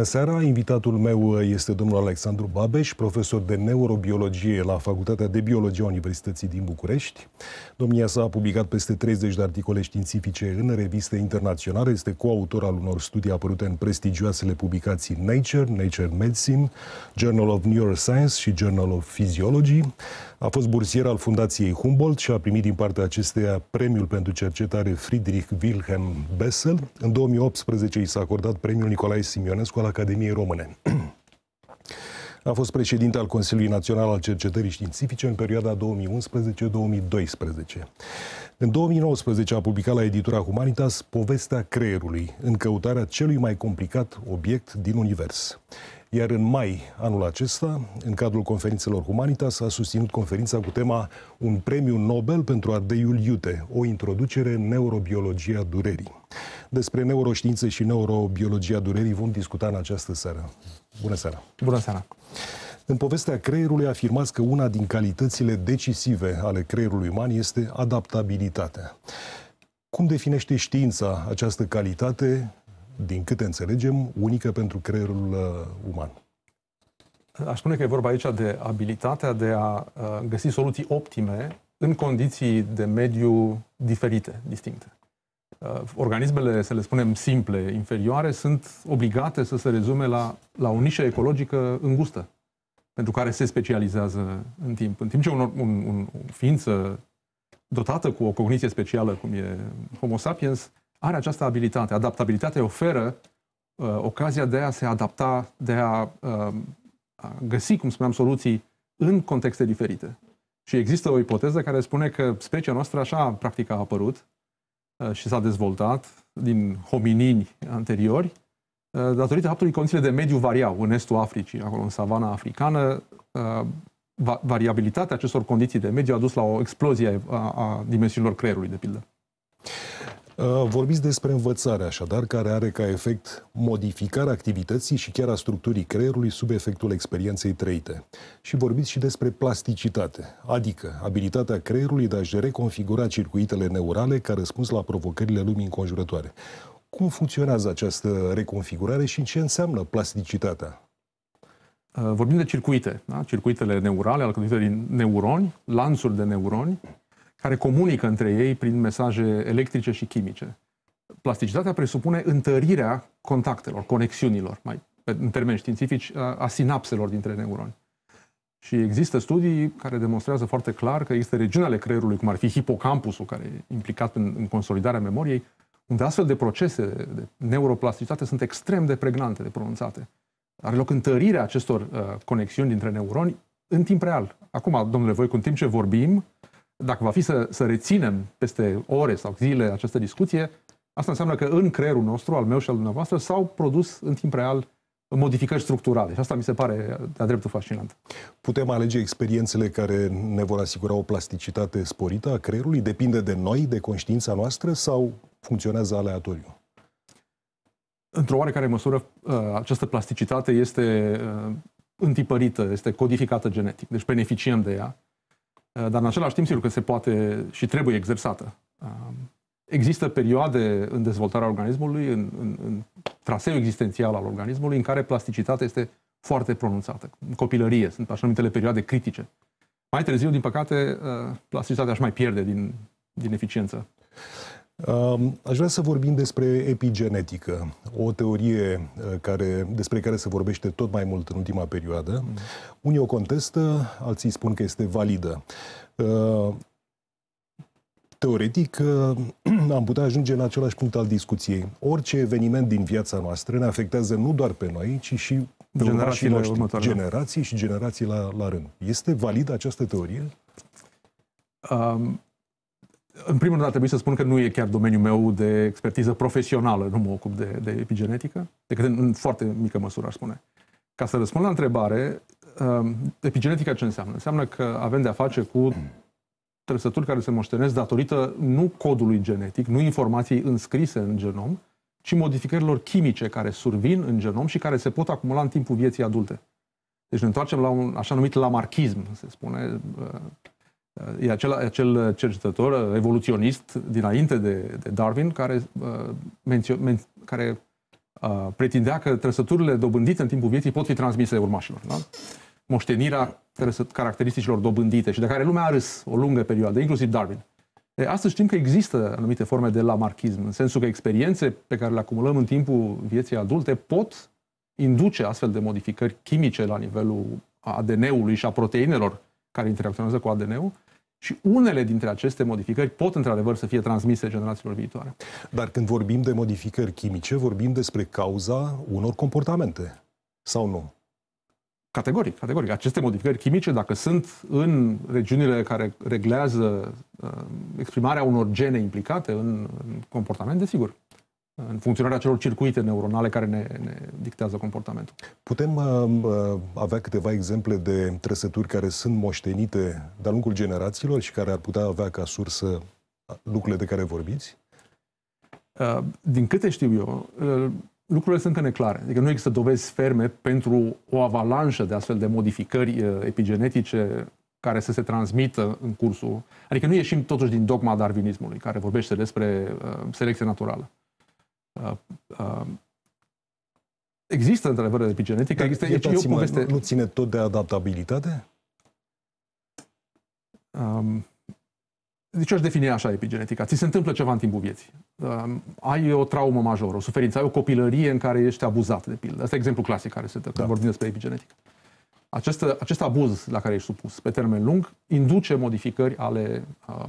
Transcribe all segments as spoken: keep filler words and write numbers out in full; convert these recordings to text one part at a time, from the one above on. Bună seara! Invitatul meu este domnul Alexandru Babeș, profesor de neurobiologie la Facultatea de Biologie a Universității din București. Domnia sa a publicat peste treizeci de articole științifice în reviste internaționale, este coautor al unor studii apărute în prestigioasele publicații Nature, Nature Medicine, Journal of Neuroscience și Journal of Physiology. A fost bursier al Fundației Humboldt și a primit din partea acesteia premiul pentru cercetare Friedrich Wilhelm Bessel. În două mii optsprezece i s-a acordat premiul Nicolae Simionescu al Academiei Române. A fost președinte al Consiliului Național al Cercetării Științifice în perioada două mii unsprezece două mii doisprezece. În două mii nouăsprezece a publicat la editura Humanitas Povestea creierului, în căutarea celui mai complicat obiect din univers. Iar în mai anul acesta, în cadrul conferințelor Humanitas, a susținut conferința cu tema Un premiu Nobel pentru ardeiul iute, o introducere în neurobiologia durerii. Despre neuroștiințe și neurobiologia durerii vom discuta în această seară. Bună seara! Bună seara! În Povestea creierului afirmați că una din calitățile decisive ale creierului uman este adaptabilitatea. Cum definește știința această calitate, din câte înțelegem, unică pentru creierul uh, uman? Aș spune că e vorba aici de abilitatea de a uh, găsi soluții optime în condiții de mediu diferite, distincte. Uh, organismele, să le spunem simple, inferioare, sunt obligate să se rezume la, la o nișă ecologică îngustă, pentru care se specializează în timp. În timp ce un, un, un, o ființă dotată cu o cogniție specială, cum e Homo sapiens, are această abilitate. Adaptabilitatea oferă uh, ocazia de a se adapta, de a, uh, a găsi, cum spuneam, soluții în contexte diferite. Și există o ipoteză care spune că specia noastră așa, practic, a apărut uh, și s-a dezvoltat din hominini anteriori, uh, datorită faptului că condițiile de mediu variau în estul Africii, acolo în savana africană. Uh, va variabilitatea acestor condiții de mediu a dus la o explozie a, a dimensiunilor creierului, de pildă. Vorbiți despre învățare, așadar, care are ca efect modificarea activității și chiar a structurii creierului sub efectul experienței trăite. Și vorbiți și despre plasticitate, adică abilitatea creierului de a-și reconfigura circuitele neurale ca răspuns la provocările lumii înconjurătoare. Cum funcționează această reconfigurare și ce înseamnă plasticitatea? Vorbim de circuite, da? Circuitele neurale, al cătuitării neuroni, lanțuri de neuroni, care comunică între ei prin mesaje electrice și chimice. Plasticitatea presupune întărirea contactelor, conexiunilor, mai, în termeni științifici, a sinapselor dintre neuroni. Și există studii care demonstrează foarte clar că există regiuni ale creierului, cum ar fi hipocampusul, care e implicat în, în consolidarea memoriei, unde astfel de procese de neuroplasticitate sunt extrem de pregnante, de pronunțate. Are loc întărirea acestor uh, conexiuni dintre neuroni în timp real. Acum, domnule Voicu, în timp ce vorbim, dacă va fi să, să reținem peste ore sau zile această discuție, asta înseamnă că în creierul nostru, al meu și al dumneavoastră, s-au produs în timp real modificări structurale. Și asta mi se pare de-a dreptul fascinant. Putem alege experiențele care ne vor asigura o plasticitate sporită a creierului? Depinde de noi, de conștiința noastră, sau funcționează aleatoriu? Într-o oarecare măsură, această plasticitate este întipărită, este codificată genetic. Deci beneficiem de ea. Dar în același timp, sigur că se poate și trebuie exersată. Există perioade în dezvoltarea organismului, în, în, în traseul existențial al organismului, în care plasticitatea este foarte pronunțată. În copilărie sunt așa numitele perioade critice. Mai târziu, din păcate, plasticitatea își mai pierde din, din eficiență. Aș vrea să vorbim despre epigenetică, o teorie care, despre care se vorbește tot mai mult în ultima perioadă. Unii o contestă, alții spun că este validă. Teoretic, am putea ajunge în același punct al discuției. Orice eveniment din viața noastră ne afectează nu doar pe noi, ci și generațiile următoare, generații și generații la, la rând. Este validă această teorie? Um... În primul rând, ar trebui să spun că nu e chiar domeniul meu de expertiză profesională, nu mă ocup de, de epigenetică, decât în foarte mică măsură, aș spune. Ca să răspund la întrebare, epigenetica ce înseamnă? Înseamnă că avem de-a face cu trăsături care se moștenesc datorită nu codului genetic, nu informației înscrise în genom, ci modificărilor chimice care survin în genom și care se pot acumula în timpul vieții adulte. Deci ne întoarcem la un așa numit lamarchism, se spune. E acel, acel cercetător evoluționist dinainte de, de Darwin care, uh, mențio, men, care uh, pretindea că trăsăturile dobândite în timpul vieții pot fi transmise urmașilor. Da? Moștenirea caracteristicilor dobândite și de care lumea a râs o lungă perioadă, inclusiv Darwin. E, astăzi știm că există anumite forme de lamarchism, în sensul că experiențe pe care le acumulăm în timpul vieții adulte pot induce astfel de modificări chimice la nivelul A D N-ului și a proteinelor care interacționează cu A D N-ul. Și unele dintre aceste modificări pot, într-adevăr, să fie transmise generațiilor viitoare. Dar când vorbim de modificări chimice, vorbim despre cauza unor comportamente, sau nu? Categoric, categoric. Aceste modificări chimice, dacă sunt în regiunile care reglează uh, exprimarea unor gene implicate în, în comportament, desigur, în funcționarea celor circuite neuronale care ne, ne dictează comportamentul. Putem uh, avea câteva exemple de trăsături care sunt moștenite de-a lungul generațiilor și care ar putea avea ca sursă lucrurile de care vorbiți? Uh, din câte știu eu, uh, lucrurile sunt încă neclare. Adică nu există dovezi ferme pentru o avalanșă de astfel de modificări epigenetice care să se transmită în cursul... Adică nu ieșim totuși din dogma darwinismului, care vorbește despre uh, selecție naturală. Uh, uh, există într-adevăr epigenetică, există, iertați-mă, eu poveste... nu ține tot de adaptabilitate? Um, deci eu aș defini așa epigenetica. Ți se întâmplă ceva în timpul vieții. Um, ai o traumă majoră, o suferință, ai o copilărie în care ești abuzat, de pildă. Asta e exemplu clasic care se dă, da, când vorbim despre epigenetică. Acest, acest abuz la care ești supus pe termen lung induce modificări ale um,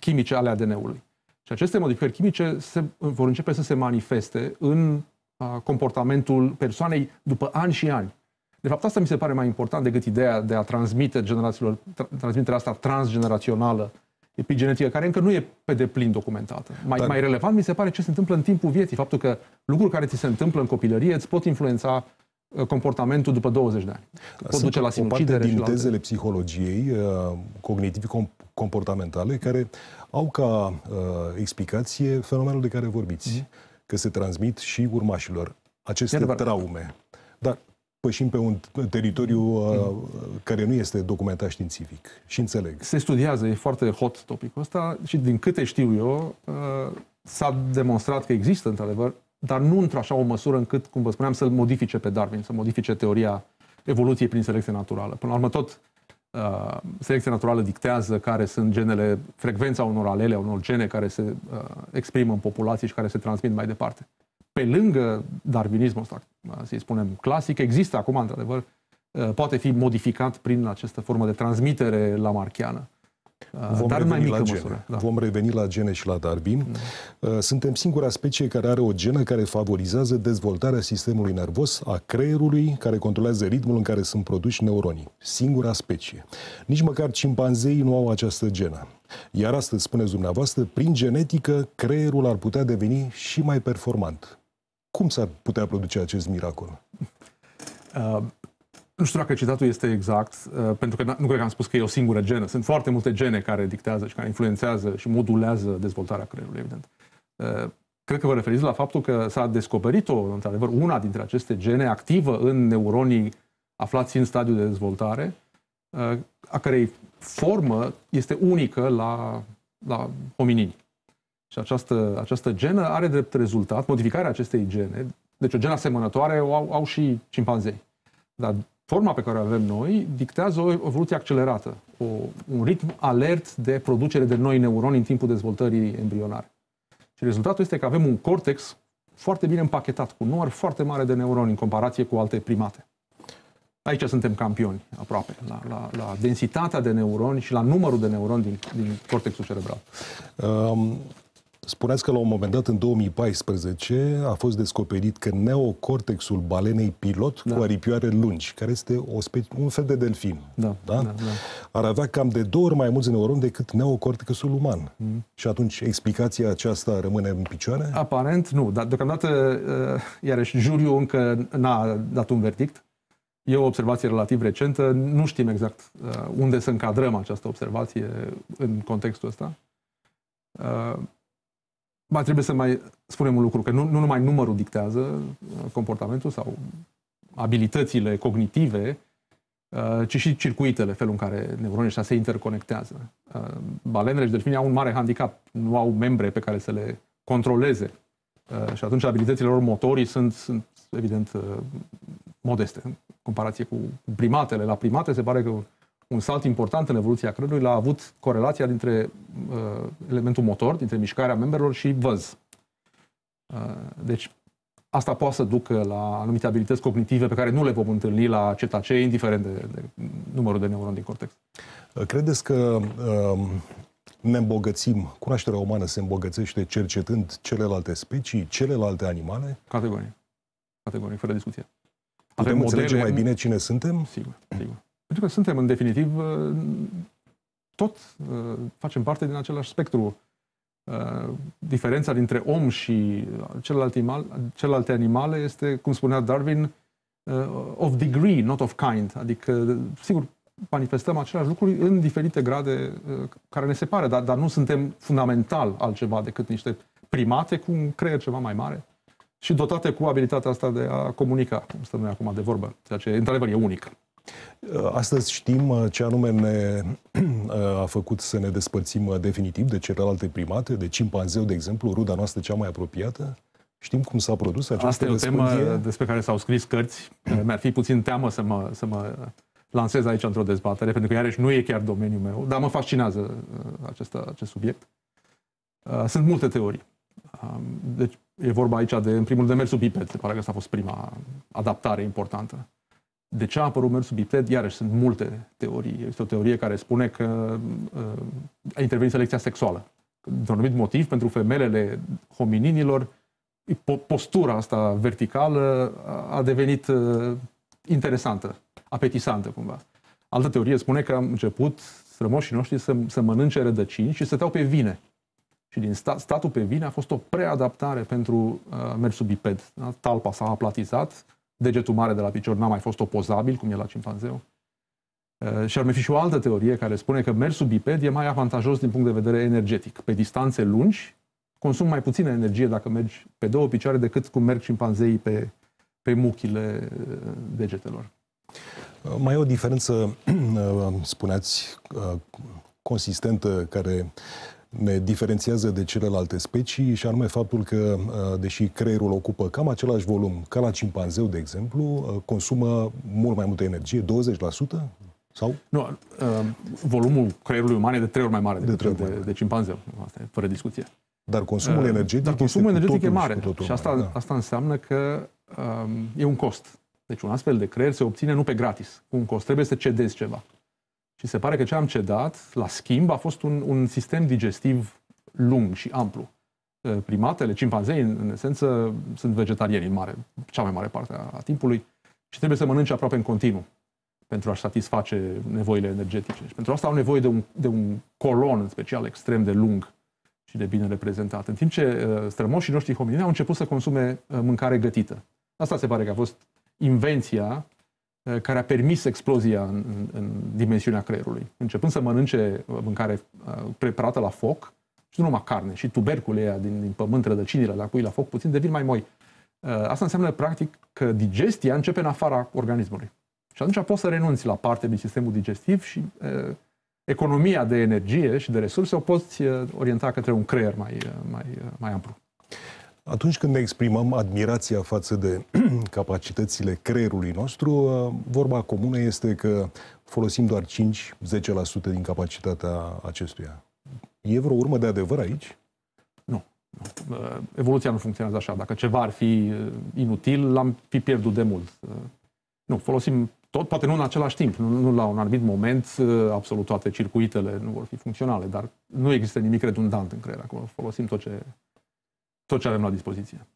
chimice ale A D N-ului. Și aceste modificări chimice se, vor începe să se manifeste în a, comportamentul persoanei după ani și ani. De fapt, asta mi se pare mai important decât ideea de a transmite generațiilor, tra, transmiterea asta transgenerațională, epigenetică, care încă nu e pe deplin documentată. Mai, Dar... mai relevant mi se pare ce se întâmplă în timpul vieții, faptul că lucruri care ți se întâmplă în copilărie îți pot influența comportamentul după douăzeci de ani. Pot duce la sinucidere. O parte din tezele psihologiei cognitiv-comportamentale care au ca uh, explicație fenomenul de care vorbiți, mm-hmm, că se transmit și urmașilor aceste traume. Dar pășim pe un teritoriu uh, mm-hmm, care nu este documentat științific. Și înțeleg. Se studiază, e foarte hot topicul ăsta și din câte știu eu uh, s-a demonstrat că există într-adevăr, dar nu într-așa o măsură încât, cum vă spuneam, să-l modifice pe Darwin, să modifice teoria evoluției prin selecție naturală. Până la urmă, tot uh, selecția naturală dictează care sunt genele, frecvența unor alele, unor gene care se uh, exprimă în populație și care se transmit mai departe. Pe lângă darwinismul ăsta, să-i spunem, clasic, există acum, într-adevăr, uh, poate fi modificat prin această formă de transmitere lamarchiană. Vom, dar reveni mai mică la gene. Măsură, da. Vom reveni la gene și la Darwin. Da. Suntem singura specie care are o genă care favorizează dezvoltarea sistemului nervos, a creierului, care controlează ritmul în care sunt produși neuronii. Singura specie. Nici măcar cimpanzeii nu au această genă. Iar astăzi, spuneți dumneavoastră, prin genetică, creierul ar putea deveni și mai performant. Cum s-ar putea produce acest miracol? Uh... Nu știu dacă citatul este exact, pentru că nu cred că am spus că e o singură genă. Sunt foarte multe gene care dictează și care influențează și modulează dezvoltarea creierului, evident. Cred că vă referiți la faptul că s-a descoperit-o, într-adevăr, una dintre aceste gene activă în neuronii aflați în stadiu de dezvoltare, a cărei formă este unică la, la hominini. Și această, această genă are drept rezultat modificarea acestei gene. Deci o genă asemănătoare o au, au și cimpanzei. Dar forma pe care o avem noi dictează o evoluție accelerată, o, un ritm alert de producere de noi neuroni în timpul dezvoltării embrionare. Și rezultatul este că avem un cortex foarte bine împachetat, cu număr foarte mare de neuroni în comparație cu alte primate. Aici suntem campioni, aproape, la, la, la densitatea de neuroni și la numărul de neuroni din, din cortexul cerebral. Um... Spuneați că la un moment dat, în două mii paisprezece, a fost descoperit că neocortexul balenei pilot, da, cu aripioare lungi, care este o specie, un fel de delfin, da, da? Da, da, ar avea cam de două ori mai mulți neuroni decât neocortexul uman. Mm. Și atunci explicația aceasta rămâne în picioare? Aparent nu, dar deocamdată, iarăși, juriul încă n-a dat un verdict. E o observație relativ recentă, nu știm exact unde să încadrăm această observație în contextul ăsta. Ba, trebuie să mai spunem un lucru, că nu, nu numai numărul dictează comportamentul sau abilitățile cognitive, ci și circuitele, felul în care neuronii ăștia se interconectează. Balenele și delfinii au un mare handicap, nu au membre pe care să le controleze. Și atunci abilitățile lor motorii sunt, sunt evident, modeste. În comparație cu primatele, la primate se pare că un salt important în evoluția creierului l-a avut corelația dintre uh, elementul motor, dintre mișcarea membrelor și văz. Uh, deci asta poate să ducă la anumite abilități cognitive pe care nu le vom întâlni la cetacei, indiferent de, de numărul de neuroni din cortex. Credeți că uh, ne îmbogățim, cunoașterea umană se îmbogățește cercetând celelalte specii, celelalte animale? Categoric. Categoric, fără discuție. Putem avem înțelege modele... mai bine cine suntem? Sigur, sigur. Pentru că suntem, în definitiv, tot facem parte din același spectru. Diferența dintre om și celelalte animale, celelalte animale este, cum spunea Darwin, of degree, not of kind. Adică, sigur, manifestăm aceleași lucruri în diferite grade care ne separă, dar, dar nu suntem fundamental altceva decât niște primate cu un creier ceva mai mare și dotate cu abilitatea asta de a comunica, cum stăm noi acum de vorbă, ceea ce, într-adevăr, e unic. Astăzi știm ce anume ne a făcut să ne despărțim definitiv de celelalte primate, de cimpanzeu, de exemplu, ruda noastră cea mai apropiată. Știm cum s-a produs această Asta e o despărție? Temă despre care s-au scris cărți. Mi-ar fi puțin teamă să mă, să mă lansez aici într-o dezbatere, pentru că iarăși nu e chiar domeniul meu, dar mă fascinează acest, acest subiect. Sunt multe teorii. Deci e vorba aici de, în primul rând, de mersul biped. Se pare că asta a fost prima adaptare importantă. De ce a apărut mersul biped? Iarăși sunt multe teorii. Este o teorie care spune că uh, a intervenit selecția sexuală. De un anumit motiv, pentru femelele homininilor, postura asta verticală a devenit uh, interesantă, apetisantă cumva. Altă teorie spune că am început strămoșii noștri să, să mănânce rădăcini și să stăteau pe vine. Și din stat, statul pe vine a fost o preadaptare pentru uh, mersul biped. Da? Talpa s-a aplatizat. Degetul mare de la picior n-a mai fost opozabil, cum e la cimpanzeu. Uh, și ar mai fi și o altă teorie care spune că mersul biped e mai avantajos din punct de vedere energetic. Pe distanțe lungi, consum mai puțină energie dacă mergi pe două picioare decât cum merg cimpanzeii pe, pe muchile degetelor. Uh, mai e o diferență, uh, spuneați, uh, consistentă, care ne diferențiază de celelalte specii și anume faptul că, deși creierul ocupă cam același volum ca la cimpanzeu, de exemplu, consumă mult mai multă energie, douăzeci la sută sau? Nu, volumul creierului uman e de trei ori mai mare decât de, de, de, de cimpanzeu, asta e fără discuție. Dar consumul energetic, Dar consumul energetic e mare și asta, da. Asta înseamnă că um, e un cost. Deci un astfel de creier se obține nu pe gratis, cu un cost, trebuie să cedezi ceva. Și se pare că ce am cedat, la schimb, a fost un, un sistem digestiv lung și amplu. Primatele, cimpanzeii, în, în esență, sunt vegetarieni în mare, cea mai mare parte a, a timpului și trebuie să mănânce aproape în continuu pentru a-și satisface nevoile energetice. Și pentru asta au nevoie de un, de un colon, în special, extrem de lung și de bine reprezentat. În timp ce strămoșii noștri hominini au început să consume mâncare gătită. Asta se pare că a fost invenția care a permis explozia în, în, în dimensiunea creierului. Începând să mănânce mâncare preparată la foc, și nu numai carne, și tuberculele aia din, din pământ, rădăcinile, dacă pui la foc puțin, devin mai moi. Asta înseamnă, practic, că digestia începe în afara organismului. Și atunci poți să renunți la parte din sistemul digestiv și e, economia de energie și de resurse o poți orienta către un creier mai, mai, mai amplu. Atunci când ne exprimăm admirația față de capacitățile creierului nostru, vorba comună este că folosim doar cinci la sută la zece la sută din capacitatea acestuia. E vreo urmă de adevăr aici? Nu. nu. Evoluția nu funcționează așa. Dacă ceva ar fi inutil, l-am fi pierdut de mult. Nu, folosim tot, poate nu în același timp, nu, nu la un anumit moment, absolut toate circuitele nu vor fi funcționale, dar nu există nimic redundant în creier. Acolo folosim tot ce... tot ce avem la dispoziție.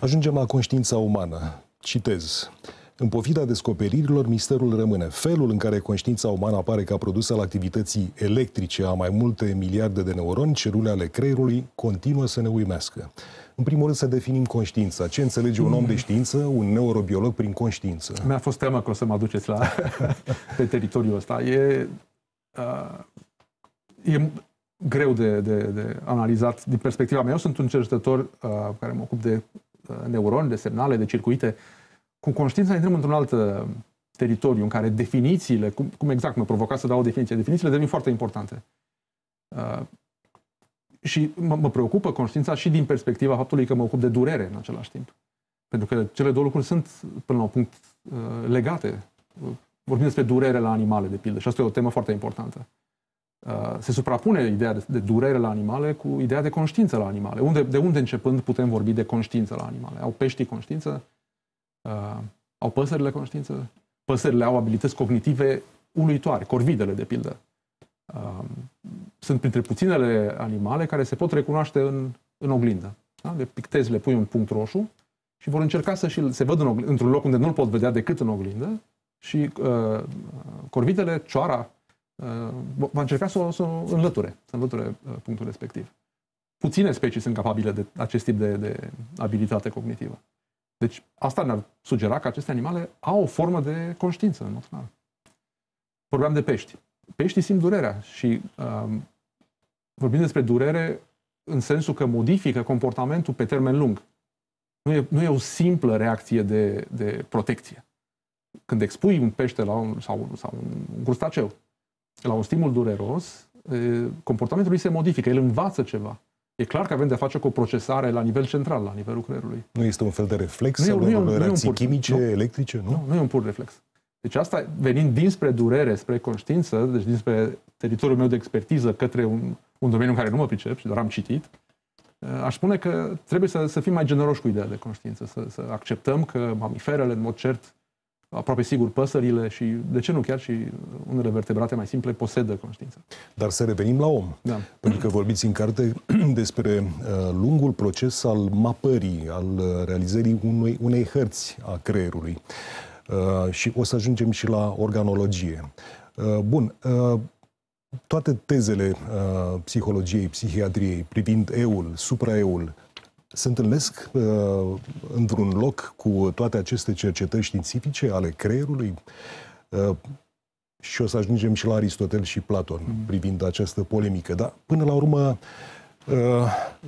Ajungem la conștiința umană. Citez. În pofida descoperirilor, misterul rămâne. Felul în care conștiința umană apare ca produs al activității electrice a mai multe miliarde de neuroni, celule ale creierului, continuă să ne uimească. În primul rând să definim conștiința. Ce înțelege un om de știință, un neurobiolog, prin conștiință? Mi-a fost teamă că o să mă aduceți la pe teritoriul ăsta. E... Uh, e... greu de, de, de analizat din perspectiva mea. Eu sunt un cercetător uh, care mă ocup de uh, neuroni, de semnale, de circuite. Cu conștiința intrăm într-un alt uh, teritoriu în care definițiile, cum, cum exact mă provoca să dau o definiție, definițiile devin foarte importante. Uh, și mă, mă preocupă conștiința și din perspectiva faptului că mă ocup de durere în același timp. Pentru că cele două lucruri sunt, până la un punct, legate. Vorbim despre durere la animale, de pildă, și asta e o temă foarte importantă. Se suprapune ideea de durere la animale cu ideea de conștiință la animale. Unde, de unde începând putem vorbi de conștiință la animale? Au peștii conștiință? Au păsările conștiință? Păsările au abilități cognitive uluitoare, corvidele, de pildă. Sunt printre puținele animale care se pot recunoaște în, în oglindă. Da? Le pictezi, le pui un punct roșu și vor încerca să și se văd în într-un loc unde nu-l pot vedea decât în oglindă și uh, corvidele, cioara, uh, va încerca să o, să o înlăture, să înlăture punctul respectiv. Puține specii sunt capabile de acest tip de, de abilitate cognitivă. Deci asta ne-ar sugera că aceste animale au o formă de conștiință, în mod clar. Vorbeam de pești. Peștii simt durerea și uh, vorbim despre durere în sensul că modifică comportamentul pe termen lung. Nu e, nu e o simplă reacție de, de protecție. Când expui un pește la un, sau, sau un crustaceu la un stimul dureros, e, comportamentul lui se modifică, el învață ceva. E clar că avem de-a face cu o procesare la nivel central, la nivelul creierului. Nu este un fel de reflex? Nu, nu, nu, nu, reacții chimice, nu, electrice? Nu? Nu, nu e un pur reflex. Deci asta, venind dinspre durere, spre conștiință, deci dinspre teritoriul meu de expertiză către un, un domeniu în care nu mă pricep și doar am citit, aș spune că trebuie să, să fim mai generoși cu ideea de conștiință, să, să acceptăm că mamiferele, în mod cert, aproape sigur păsările și, de ce nu chiar, și unele vertebrate mai simple posedă conștiință. Dar să revenim la om. Da. Pentru că vorbiți în carte despre lungul proces al mapării, al realizării unei, unei hărți a creierului. Uh, și o să ajungem și la organologie. Uh, bun, uh, toate tezele uh, psihologiei, psihiatriei, privind eul, supraeul, se întâlnesc uh, într-un loc cu toate aceste cercetări științifice ale creierului? Uh, și o să ajungem și la Aristotel și Platon, mm. privind această polemică. Dar, până la urmă, uh,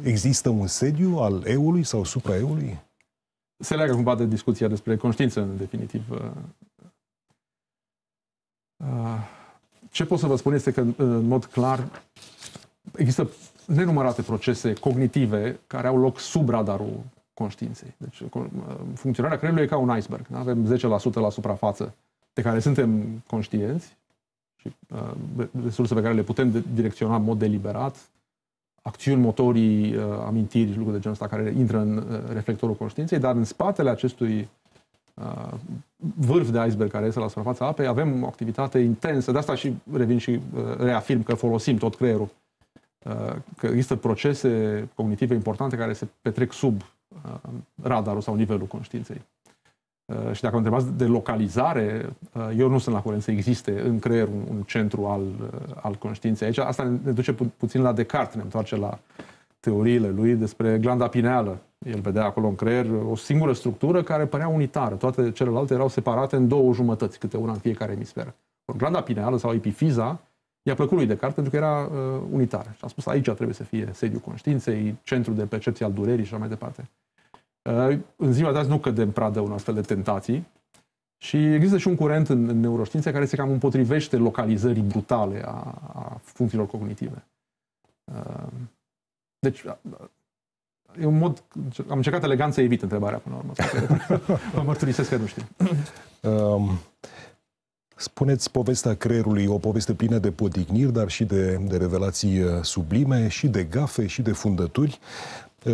există un sediu al eului sau supraeului? Se leagă cumva de discuția despre conștiință, în definitiv. Ce pot să vă spun este că, în mod clar, există nenumărate procese cognitive care au loc sub radarul conștiinței. Deci, funcționarea creierului e ca un iceberg. Avem zece la sută la suprafață de care suntem conștienți și resurse pe care le putem direcționa în mod deliberat, acțiuni, motorii, amintiri și lucruri de genul ăsta care intră în reflectorul conștiinței, dar în spatele acestui vârf de iceberg care iese la suprafața apei avem o activitate intensă. De asta și revin și reafirm că folosim tot creierul. Că există procese cognitive importante care se petrec sub radarul sau nivelul conștiinței. Și dacă mă întrebați de localizare, eu nu sunt la curent să existe în creier un, un centru al, al conștiinței. Aici asta ne duce pu puțin la Descartes, ne întoarce la teoriile lui despre glanda pineală. El vedea acolo în creier o singură structură care părea unitară. Toate celelalte erau separate în două jumătăți, câte una în fiecare emisferă. Or, glanda pineală sau epifiza i-a plăcut lui Descartes pentru că era uh, unitară. Și a spus aici trebuie să fie sediul conștiinței, centru de percepție al durerii și așa mai departe. În ziua de azi nu cădem pradă unor astfel de tentații și există și un curent în, în neuroștiințe care se cam împotrivește localizării brutale a, a funcțiilor cognitive. Deci, e un mod, am încercat elegant să evit întrebarea până la urmă. Vă mărturisesc că nu știu. Um... Spuneți povestea creierului, o poveste plină de poticniri, dar și de, de revelații sublime, și de gafe, și de fundături.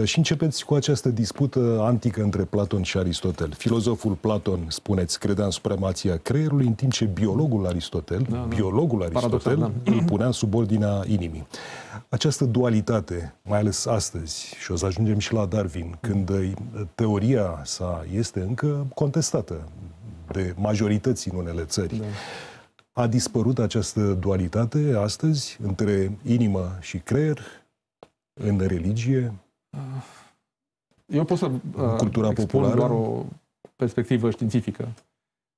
Și începeți cu această dispută antică între Platon și Aristotel. Filozoful Platon, spuneți, credea în supremația creierului, în timp ce biologul Aristotel, da, da. biologul Aristotel, Paradoxal, da. îl punea în subordinea inimii. Această dualitate, mai ales astăzi, și o să ajungem și la Darwin, când teoria sa este încă contestată de majorități în unele țări. Da. A dispărut această dualitate astăzi între inimă și creier, în religie? Eu pot să uh, cultura populară doar o perspectivă științifică.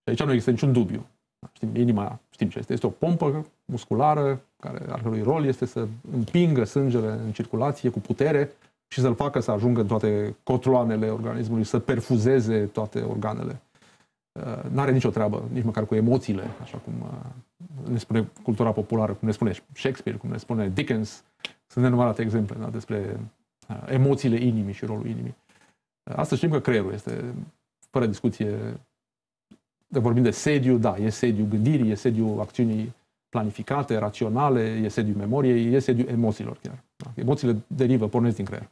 Aici nu există niciun dubiu. Știm, inima, știm ce este. Este o pompă musculară, care, al cărui rol este să împingă sângele în circulație cu putere și să-l facă să ajungă în toate cotloanele organismului, să perfuzeze toate organele. N-are nicio treabă, nici măcar cu emoțiile, așa cum ne spune cultura populară, cum ne spune Shakespeare, cum ne spune Dickens, Sunt nenumărate exemple, da, despre emoțiile inimii și rolul inimii. Asta știm că creierul este, fără discuție, de vorbim de sediu, da, e sediu gândirii, e sediu acțiunii planificate, raționale, e sediu memoriei, e sediu emoțiilor chiar. Da? Emoțiile derivă, pornesc din creier.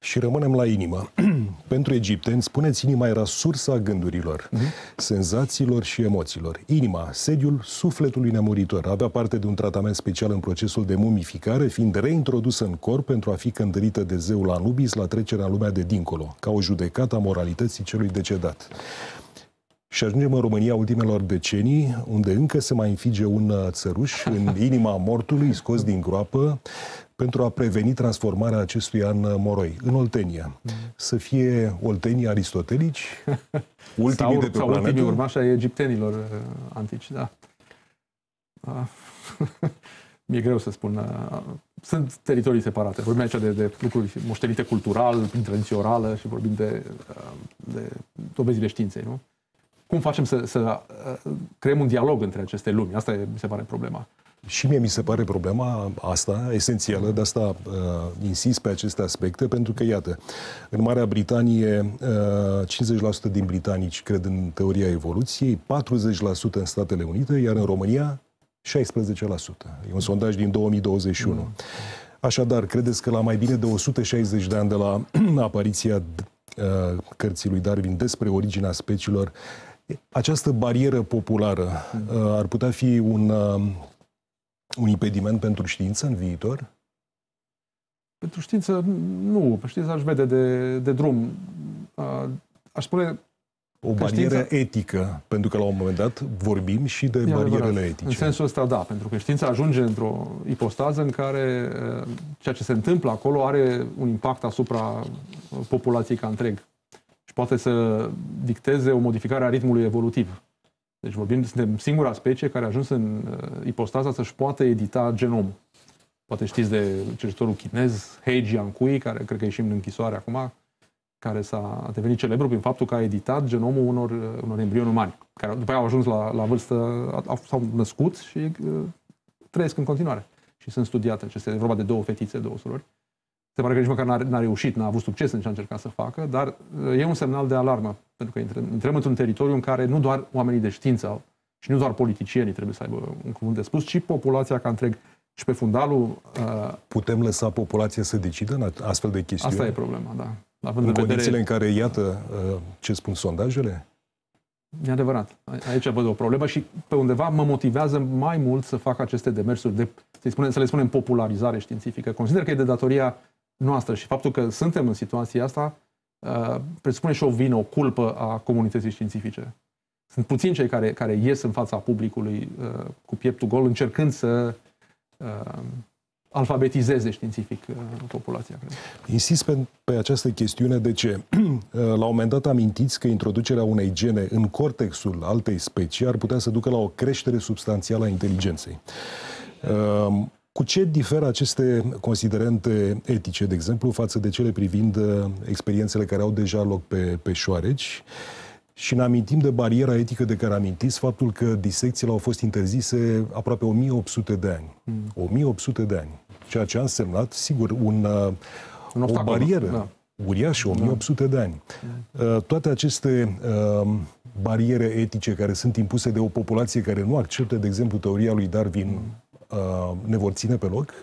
Și rămânem la inimă. Pentru egipteni, spuneți, inima era sursa gândurilor, uh-huh. senzațiilor și emoțiilor. Inima, sediul sufletului nemuritor, avea parte de un tratament special în procesul de mumificare, fiind reintrodusă în corp pentru a fi cântărită de zeul Anubis la trecerea în lumea de dincolo, ca o judecată a moralității celui decedat. Și ajungem în România ultimelor decenii, unde încă se mai înfige un țăruș în inima mortului scos din groapă, pentru a preveni transformarea acestuia în moroi, în Oltenia. Să fie Oltenii aristotelici, ultimii sau, de pe sau planetă. Ultimii urmași ai egiptenilor antici, da. Mi-e greu să spun. Sunt teritorii separate. Vorbim aici de, de lucruri moștenite cultural, prin tradiție orală și vorbim de, de dovezile științei, nu? Cum facem să, să creăm un dialog între aceste lumi? Asta e, mi se pare, problema. Și mie mi se pare problema asta esențială, de asta uh, insist pe aceste aspecte, pentru că, iată, în Marea Britanie, uh, cincizeci la sută din britanici cred în teoria evoluției, patruzeci la sută în Statele Unite, iar în România, șaisprezece la sută. E un sondaj din două mii douăzeci și unu. Mm. Așadar, credeți că la mai bine de o sută șaizeci de ani de la apariția uh, cărții lui Darwin despre originea speciilor, această barieră populară uh, ar putea fi un... Uh, un impediment pentru știință în viitor? Pentru știință, nu. Știința își vede de, de drum. Aș spune... O barieră știința... etică, pentru că la un moment dat vorbim și de e barierele adevărat. Etice. În sensul ăsta, da, pentru că știința ajunge într-o ipostază în care ceea ce se întâmplă acolo are un impact asupra populației ca întreg. Și poate să dicteze o modificare a ritmului evolutiv. Deci vorbim, suntem singura specie care a ajuns în uh, ipostaza să-și poată edita genomul. Poate știți de cercetătorul chinez, He Jiankui, care cred că ieșim în închisoare acum, care s-a devenit celebru prin faptul că a editat genomul unor, unor embrioni umani, care după aia au ajuns la, la vârstă, s-au născut și uh, trăiesc în continuare. Și sunt studiate acestea, e vorba de două fetițe, două surori. Se pare că nici măcar n-a reușit, n-a avut succes în ce a încercat să facă, dar e un semnal de alarmă, pentru că intrăm într-un teritoriu în care nu doar oamenii de știință au, și nu doar politicienii trebuie să aibă un cuvânt de spus, ci populația ca întreg și pe fundalul... Uh... Putem lăsa populația să decidă în astfel de chestiuni? Asta e problema, da. Având în, în condițiile vedere... în care, iată, uh, ce spun sondajele? E adevărat. Aici văd o problemă și pe undeva mă motivează mai mult să fac aceste demersuri de, să, spune, să le spunem, popularizare științifică. Consider că e de datoria noastră și faptul că suntem în situația asta uh, presupune și o vină, o culpă a comunității științifice. Sunt puțini cei care, care ies în fața publicului uh, cu pieptul gol, încercând să uh, alfabetizeze științific uh, populația. Cred. Insist pe, pe această chestiune de ce. La un moment dat amintiți că introducerea unei gene în cortexul altei specii ar putea să ducă la o creștere substanțială a inteligenței. Uh, Cu ce diferă aceste considerente etice, de exemplu, față de cele privind experiențele care au deja loc pe, pe șoareci? Și ne amintim de bariera etică de care amintiți, faptul că disecțiile au fost interzise aproape o mie opt sute de ani. Mm. o mie opt sute de ani. Ceea ce a însemnat, sigur, un, un o barieră da. uriașă, o mie opt sute da. de ani. Da. Toate aceste... Um, bariere etice care sunt impuse de o populație care nu acceptă, de exemplu, teoria lui Darwin, ne vor ține pe loc?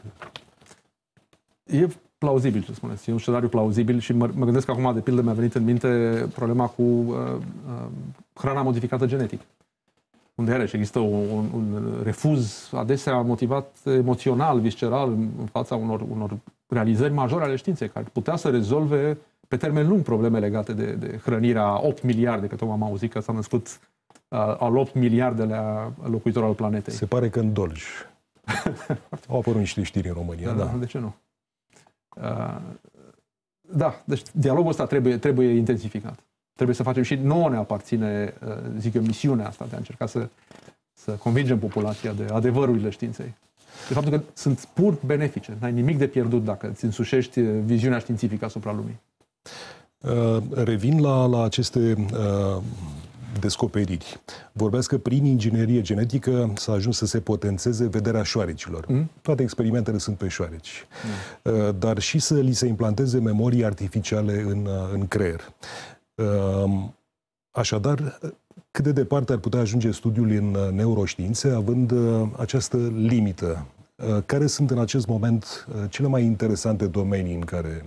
E plauzibil ce spuneți. E un scenariu plauzibil și mă, mă gândesc acum, de pildă, mi-a venit în minte problema cu uh, uh, hrana modificată genetic. Unde are și există un, un, un refuz adesea motivat emoțional, visceral, în, în fața unor, unor realizări majore ale științei, care putea să rezolve pe termen lung probleme legate de, de hrănirea opt miliarde, că tocmai am auzit că s-a născut uh, al opt miliardelea locuitor al planetei. Se pare că în Dolj au apărut niște știri în România, da. da. De ce nu? Uh, da, deci dialogul ăsta trebuie, trebuie intensificat. Trebuie să facem și nouă ne aparține, uh, zic eu, misiunea asta de a încerca să, să convingem populația de adevărurile științei. De faptul că sunt pur benefice, n-ai nimic de pierdut dacă îți însușești viziunea științifică asupra lumii. Uh, revin la, la aceste uh, descoperiri. Vorbesc că prin inginerie genetică s-a ajuns să se potențeze vederea șoarecilor. Mm? Toate experimentele sunt pe șoareci. Mm. Dar și să li se implanteze memorii artificiale în, în creier. Așadar, cât de departe ar putea ajunge studiul în neuroștiințe, având această limită? Care sunt în acest moment cele mai interesante domenii în care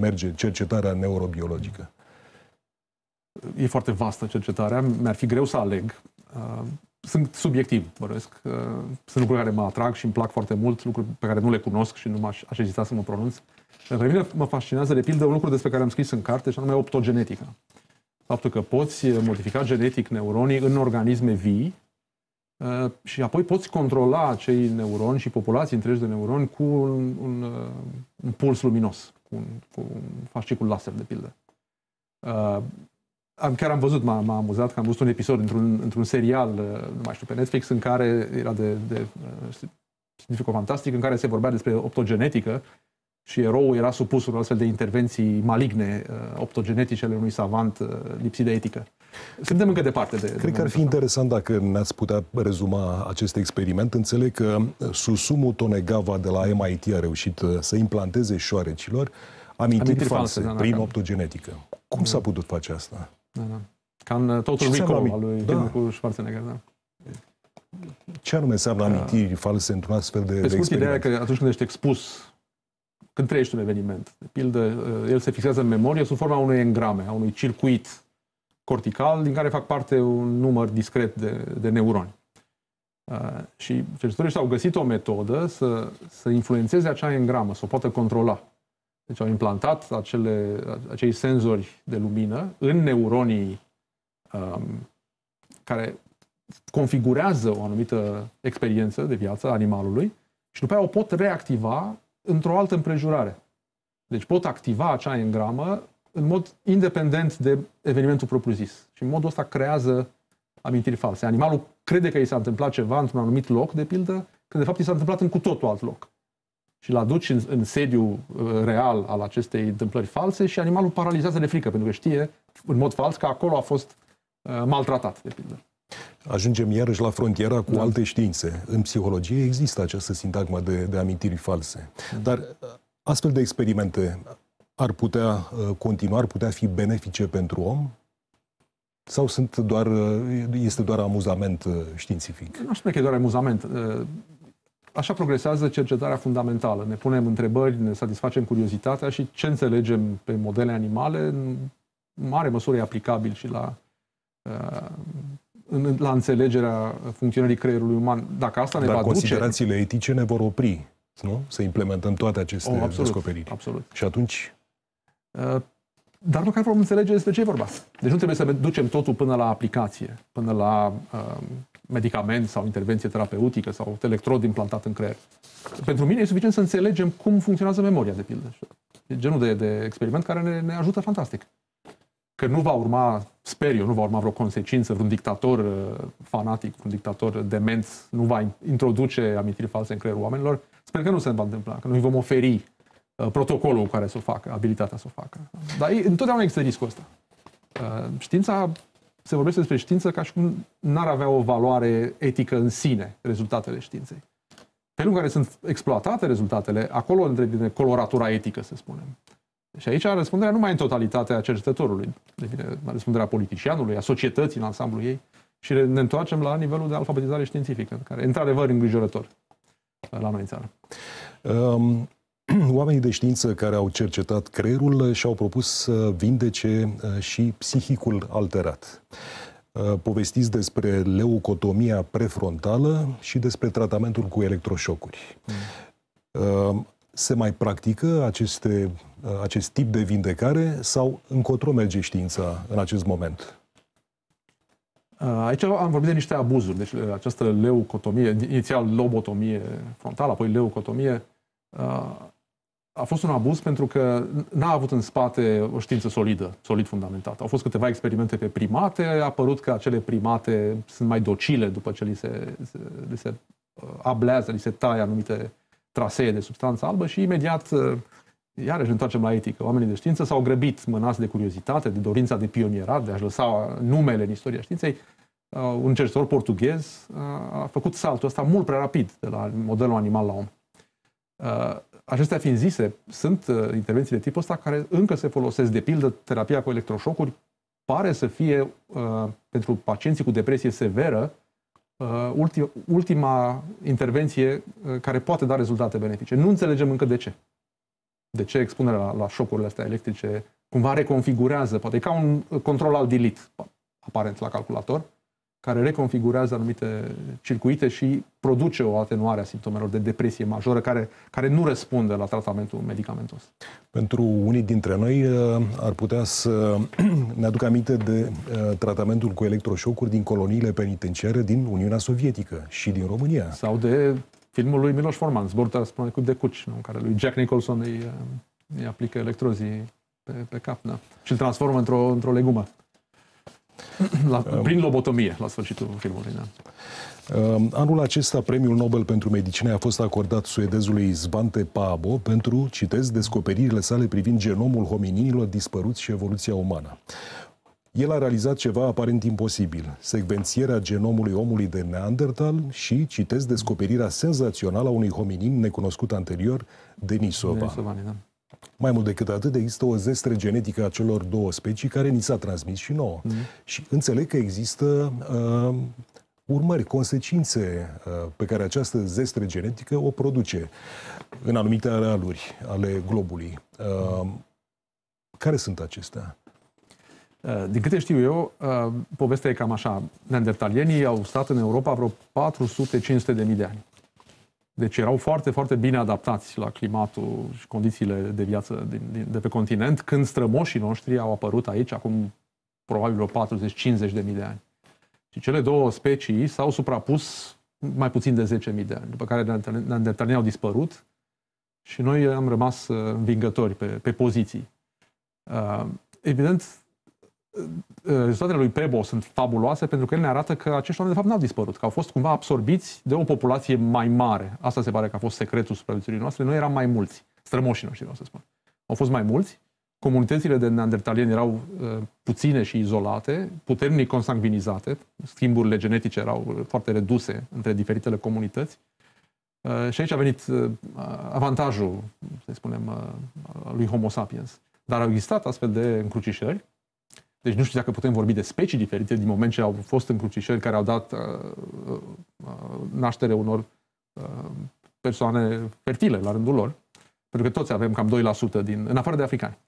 merge cercetarea neurobiologică? E foarte vastă cercetarea, mi-ar fi greu să aleg. Sunt subiectiv, vorbesc. Sunt lucruri care mă atrag și îmi plac foarte mult, lucruri pe care nu le cunosc și nu m-aș aș ezita să mă pronunț. Pe mine mă fascinează, de pildă, un lucru despre care am scris în carte, și anume optogenetica. Faptul că poți modifica genetic neuronii în organisme vii și apoi poți controla acei neuroni și populații întregi de neuroni cu un, un, un puls luminos, cu un, cu un fascicul laser, de pildă. Am, chiar am văzut, m-a amuzat că am văzut un episod într-un într-un serial, nu mai știu, pe Netflix, în care era de, de științifico-fantastic, în care se vorbea despre optogenetică și eroul era supus unor astfel de intervenții maligne optogenetice ale unui savant lipsit de etică. Suntem încă departe de... Cred de că ar fi asta. Interesant dacă ne-ați putea rezuma acest experiment. Înțeleg că Susumu Tonegawa de la M I T a reușit să implanteze șoarecilor amintiri, amintiri false, false da, prin da, optogenetică. Da. Cum s-a putut face asta? Da, da. Ca în Total Recall al lui Friedrich Schwarzenegger, da. Ce anume înseamnă amintiri false într-un astfel de, de experiment? Pe scurt, ideea că atunci când ești expus, când trăiești un eveniment, de pildă, el se fixează în memorie sub forma unui engrame, a unui circuit cortical, din care fac parte un număr discret de, de neuroni. Și cercetătorii au găsit o metodă să, să influențeze acea engramă, să o poată controla. Deci au implantat acele, acei senzori de lumină în neuronii um, care configurează o anumită experiență de viață a animalului și după aceea o pot reactiva într-o altă împrejurare. Deci pot activa acea engramă în mod independent de evenimentul propriu-zis. Și în modul ăsta creează amintiri false. Animalul crede că i s-a întâmplat ceva într-un anumit loc, de pildă, când de fapt i s-a întâmplat în cu totul alt loc. Și l-aduci în, în sediu real al acestei întâmplări false și animalul paralizează de frică, pentru că știe, în mod fals, că acolo a fost uh, maltratat, de pildă. Ajungem iarăși la frontiera cu da. alte științe. În psihologie există această sintagmă de, de amintiri false. Dar astfel de experimente ar putea uh, continua, ar putea fi benefice pentru om? Sau sunt doar, uh, este doar amuzament uh, științific? Nu știu că e doar amuzament. Uh, Așa progresează cercetarea fundamentală. Ne punem întrebări, ne satisfacem curiozitatea și ce înțelegem pe modele animale, în mare măsură e aplicabil și la, la înțelegerea funcționării creierului uman. Dacă asta ne Dar va considerațiile duce... etice ne vor opri, nu? Să implementăm toate aceste oh, absolut, descoperiri. Absolut. Și atunci... Dar măcar vom înțelege despre ce e vorba. Deci nu trebuie să ducem totul până la aplicație, până la... medicament sau intervenție terapeutică sau electrod implantat în creier. Pentru mine e suficient să înțelegem cum funcționează memoria, de pildă. E genul de, de experiment care ne, ne ajută fantastic. Că nu va urma, sper eu, nu va urma vreo consecință, vreun dictator fanatic, un dictator dement, nu va introduce amintiri false în creierul oamenilor. Sper că nu se va întâmpla, că noi vom oferi protocolul care să o facă, abilitatea să o facă. Dar întotdeauna există riscul ăsta. Știința... Se vorbește despre știință ca și cum n-ar avea o valoare etică în sine, rezultatele științei. Felul în care sunt exploatate rezultatele, acolo devine coloratura etică, să spunem. Și aici răspunderea nu mai e în totalitatea cercetătorului, devine răspunderea politicianului, a societății în ansamblul ei și ne întoarcem la nivelul de alfabetizare științifică, care e într-adevăr îngrijorător la noi în țară. Um... Oamenii de știință care au cercetat creierul și-au propus să vindece și psihicul alterat. Povestiți despre leucotomia prefrontală și despre tratamentul cu electroșocuri. Mm. Se mai practică aceste, acest tip de vindecare sau încotro merge știința în acest moment? Aici am vorbit de niște abuzuri. Deci această leucotomie, inițial lobotomie frontală, apoi leucotomie, a fost un abuz pentru că n-a avut în spate o știință solidă, solid fundamentată. Au fost câteva experimente pe primate, a apărut că acele primate sunt mai docile după ce li se, se, li se ablează, li se taie anumite trasee de substanță albă și imediat Iarăși întoarcem la etică. Oamenii de știință s-au grăbit, mânați de curiozitate, de dorința de pionierat, de a-și lăsa numele în istoria științei. Un cercetător portughez a făcut saltul ăsta mult prea rapid de la modelul animal la om. Acestea fiind zise, sunt intervenții de tipul ăsta care încă se folosesc. De pildă, terapia cu electroșocuri pare să fie, pentru pacienții cu depresie severă, ultima intervenție care poate da rezultate benefice. Nu înțelegem încă de ce. De ce expunerea la, la șocurile astea electrice cumva reconfigurează, poate ca un control al delete, aparent la calculator, care reconfigurează anumite circuite și produce o atenuare a simptomelor de depresie majoră care, care nu răspunde la tratamentul medicamentos. Pentru unii dintre noi ar putea să ne aduc aminte de tratamentul cu electroșocuri din coloniile penitenciare din Uniunea Sovietică și din România. Sau de filmul lui Miloș Forman, Zborul de cuci, nu? În care lui Jack Nicholson îi, îi aplică electrozii pe, pe cap, da? Și îl transformă într-o într-o legumă. La, prin lobotomie, la sfârșitul filmului. Da. Anul acesta, Premiul Nobel pentru Medicină a fost acordat suedezului Svante Pääbo pentru, citez, descoperirile sale privind genomul homininilor dispăruți și evoluția umană. El a realizat ceva aparent imposibil, secvențierea genomului omului de Neandertal și, citez, descoperirea senzațională a unui hominin necunoscut anterior, Denisova. Denisova, da. Mai mult decât atât, există o zestră genetică a celor două specii care ni s-a transmis și nouă. Mm. Și înțeleg că există uh, urmări, consecințe uh, pe care această zestră genetică o produce în anumite arealuri ale globului. Uh, care sunt acestea? Din câte știu eu, povestea e cam așa. Neandertalienii au stat în Europa vreo patru sute până la cinci sute de mii de ani. Deci erau foarte, foarte bine adaptați la climatul și condițiile de viață din, din, de pe continent, când strămoșii noștri au apărut aici acum probabil vreo patruzeci cincizeci de mii de ani. Și cele două specii s-au suprapus mai puțin de zece mii de ani, după care neandertalienii au dispărut și noi am rămas învingători pe, pe poziții. Evident, rezultatele lui Pääbo sunt fabuloase pentru că el ne arată că acești oameni de fapt n-au dispărut, că au fost cumva absorbiți de o populație mai mare. Asta se pare că a fost secretul supraviețuirii noastre. Noi eram mai mulți, strămoșii noștri, vreau să spun. Au fost mai mulți, comunitățile de neandertalieni erau uh, puține și izolate, puternic consanguinizate, schimburile genetice erau foarte reduse între diferitele comunități. Uh, și aici a venit uh, avantajul, să spunem, uh, lui Homo sapiens. Dar au existat astfel de încrucișări. Deci nu știu dacă putem vorbi de specii diferite din moment ce au fost încrucișări care au dat uh, uh, naștere unor uh, persoane fertile la rândul lor. Pentru că toți avem cam doi la sută din, în afară de africani.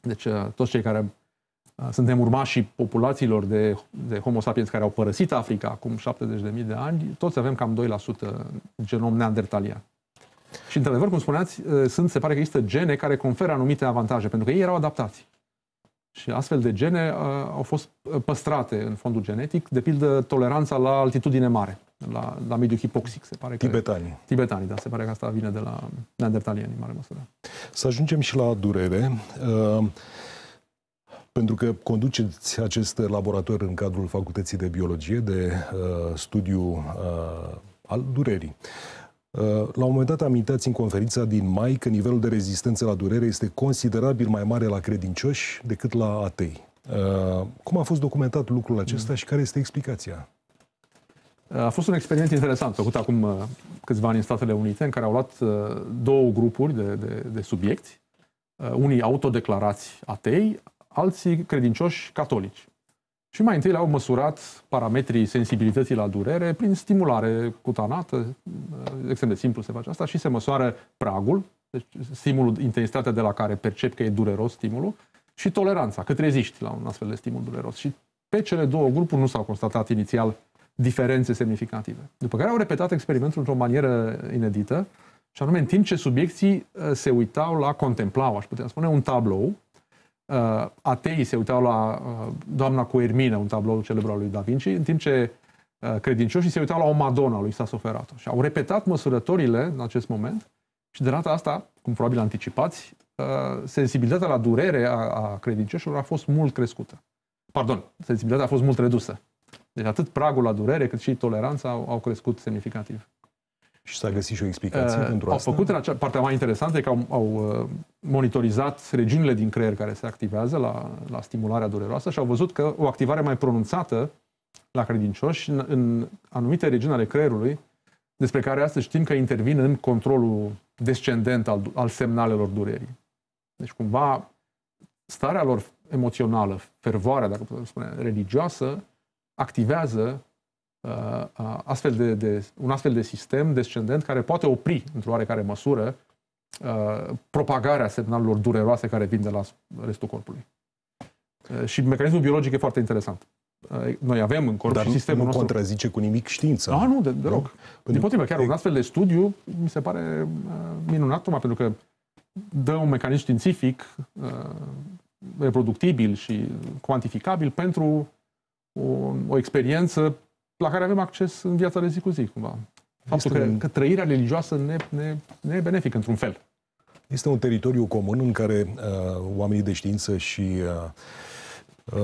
Deci uh, toți cei care uh, suntem urmașii populațiilor de, de Homo sapiens care au părăsit Africa acum șaptezeci de mii de ani, toți avem cam doi la sută genom neandertalian. Și într-adevăr, cum spuneați, uh, sunt, se pare că există gene care conferă anumite avantaje, pentru că ei erau adaptați. Și astfel de gene uh, au fost păstrate în fondul genetic, de pildă toleranța la altitudine mare, la, la mediul hipoxic, se pare că... Tibetanii. Tibetanii, da, se pare că asta vine de la neandertalieni, în mare măsură. Să ajungem și la durere, uh, pentru că conduceți acest laborator în cadrul Facultății de Biologie, de uh, studiu uh, al durerii. La un moment dat amintați în conferința din mai că nivelul de rezistență la durere este considerabil mai mare la credincioși decât la atei. Cum a fost documentat lucrul acesta și care este explicația? A fost un experiment interesant, făcut acum câțiva ani în Statele Unite, în care au luat două grupuri de, de, de subiecti, unii autodeclarați atei, alții credincioși catolici. Și mai întâi le-au măsurat parametrii sensibilității la durere prin stimulare cutanată, extrem de simplu se face asta, și se măsoară pragul, deci stimulul, intensitatea de la care percepi că e dureros stimulul, și toleranța, cât reziști la un astfel de stimul dureros. Și pe cele două grupuri nu s-au constatat inițial diferențe semnificative. După care au repetat experimentul într-o manieră inedită, și anume în timp ce subiecții se uitau la, contemplau, aș putea spune, un tablou. Uh, ateii se uitau la uh, Doamna cu Ermină, un tablou celebru al lui Da Vinci, în timp ce uh, credincioșii se uitau la o Madonna lui Sassoferrato. Și au repetat măsurătorile în acest moment și de data asta, cum probabil anticipați, uh, sensibilitatea la durere a, a credincioșilor a fost mult crescută. Pardon, sensibilitatea a fost mult redusă. Deci atât pragul la durere cât și toleranța au, au crescut semnificativ. Și s-a găsit și o explicație uh, pentru au asta? Au făcut în acea parte mai interesantă, că au, au monitorizat regiunile din creier care se activează la, la stimularea dureroasă și au văzut că o activare mai pronunțată la credincioși în, în anumite regiuni ale creierului, despre care astăzi știm că intervin în controlul descendent al, al semnalelor durerii. Deci cumva starea lor emoțională, fervoarea, dacă putem spune, religioasă, activează uh, astfel de, de, un astfel de sistem descendent care poate opri, într-o oarecare măsură, uh, propagarea semnalelor dureroase care vin de la restul corpului. Uh, și mecanismul biologic e foarte interesant. Uh, noi avem în corp. Dar și sistemul nu nostru... contrazice cu nimic știința. Ah, nu, de, deloc. Dimpotrivă, chiar e... un astfel de studiu mi se pare uh, minunat, numai pentru că dă un mecanism științific uh, reproductibil și cuantificabil pentru o, o experiență la care avem acces în viața de zi cu zi, cumva. Faptul că, un... că trăirea religioasă ne, ne, ne e benefică, într-un fel. Este un teritoriu comun în care uh, oamenii de știință și uh, uh,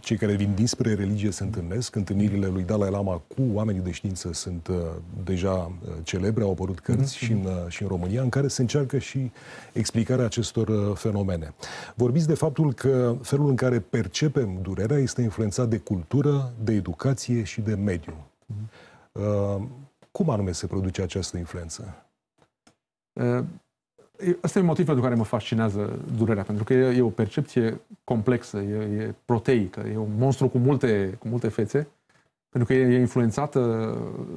cei care vin dinspre religie se întâlnesc. Întâlnirile lui Dalai Lama cu oamenii de știință sunt uh, deja uh, celebre, au apărut cărți mm-hmm. și, în, uh, și în România, în care se încearcă și explicarea acestor uh, fenomene. Vorbiți de faptul că felul în care percepem durerea este influențat de cultură, de educație și de mediu. Mm-hmm. Uh, cum anume se produce această influență? Uh, Asta e motivul pentru care mă fascinează durerea, pentru că e, e o percepție complexă, e, e proteică, e un monstru cu multe, cu multe fețe, pentru că e, e influențată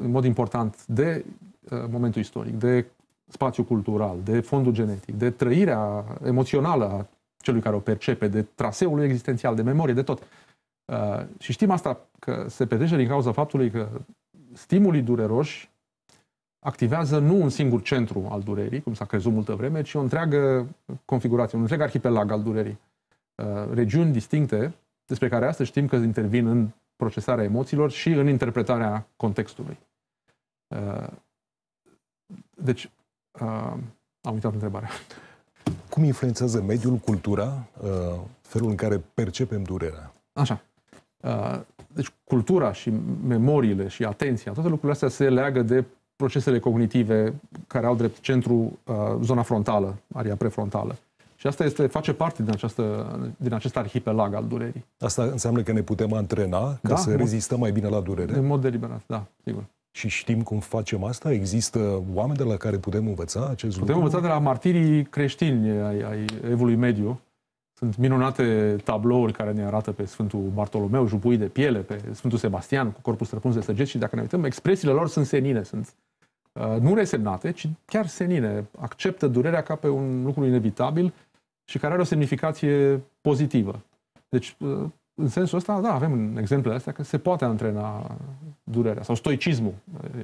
în mod important de uh, momentul istoric, de spațiu cultural, de fondul genetic, de trăirea emoțională a celui care o percepe, de traseul lui existențial, de memorie, de tot. Uh, și știm asta că se petrece din cauza faptului că stimulii dureroși activează nu un singur centru al durerii, cum s-a crezut multă vreme, ci o întreagă configurație, un întreg arhipelag al durerii. Uh, regiuni distincte, despre care astăzi știm că intervin în procesarea emoțiilor și în interpretarea contextului. Uh, deci, uh, am uitat întrebarea. Cum influențează mediul, cultura, uh, felul în care percepem durerea? Așa. Uh, deci, cultura și memoriile și atenția, toate lucrurile astea se leagă de procesele cognitive care au drept centru uh, zona frontală, area prefrontală. Și asta este, face parte din, această, din acest arhipelag al durerii. Asta înseamnă că ne putem antrena ca da, să rezistăm mai bine la durere? În mod deliberat, da, sigur. Și știm cum facem asta? Există oameni de la care putem învăța acest putem lucru? Putem învăța de la martirii creștini ai, ai evului mediu. Sunt minunate tablouri care ne arată pe Sfântul Bartolomeu, jupuit de piele, pe Sfântul Sebastian, cu corpul străpuns de săgeți. Și dacă ne uităm, expresiile lor sunt senine, sunt... nu resemnate, ci chiar senine. Acceptă durerea ca pe un lucru inevitabil și care are o semnificație pozitivă. Deci, în sensul ăsta, da, avem în exemplele astea că se poate antrena durerea. Sau stoicismul,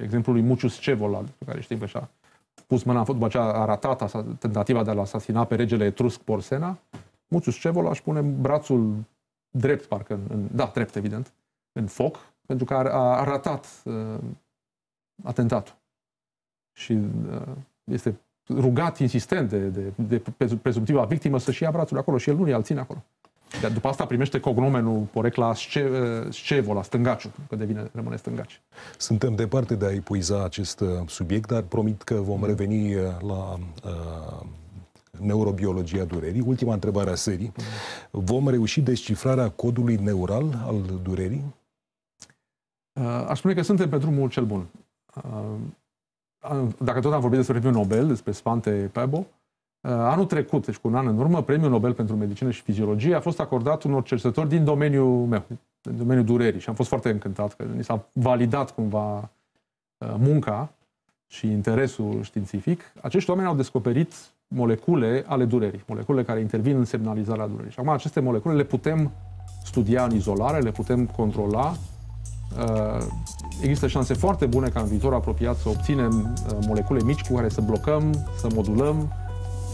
exemplul lui Mucius Scaevola, pe care știm că și-a pus mâna în foc, după aceea a ratat tentativa de a-l asasina pe regele etrusc Porsena. Mucius Scaevola își pune brațul drept, parcă, în, da, drept, evident, în foc, pentru că a, a ratat uh, atentatul. Și este rugat insistent de, de, de prezumtiva victimă să-și ia brațul acolo și el nu i-l ține acolo. Dar după asta primește cognomenul, porecla Scaevola, stângaciu, că devine, rămâne stângaci. Suntem departe de a epuiza acest subiect, dar promit că vom reveni la uh, neurobiologia durerii. Ultima întrebare a serii. Vom reuși descifrarea codului neural al durerii? Uh, aș spune că suntem pe drumul cel bun. Uh, Dacă tot am vorbit despre premiul Nobel, despre Svante Pääbo, anul trecut, deci cu un an în urmă, premiul Nobel pentru medicină și fiziologie a fost acordat unor cercetători din domeniul meu, din domeniul durerii. Și am fost foarte încântat că ni s-a validat cumva munca și interesul științific. Acești oameni au descoperit molecule ale durerii, molecule care intervin în semnalizarea durerii. Și acum aceste molecule le putem studia în izolare, le putem controla. Uh, există șanse foarte bune ca în viitor apropiat să obținem uh, molecule mici cu care să blocăm, să modulăm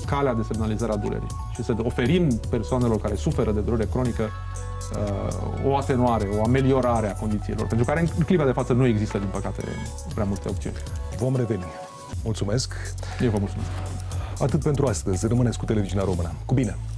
calea de semnalizare a durerii și să oferim persoanelor care suferă de durere cronică uh, o atenuare, o ameliorare a condițiilor, pentru care în clipa de față nu există, din păcate, prea multe opțiuni. Vom reveni. Mulțumesc! Eu vă mulțumesc! Atât pentru astăzi. Rămâneți cu Televiziunea Română. Cu bine!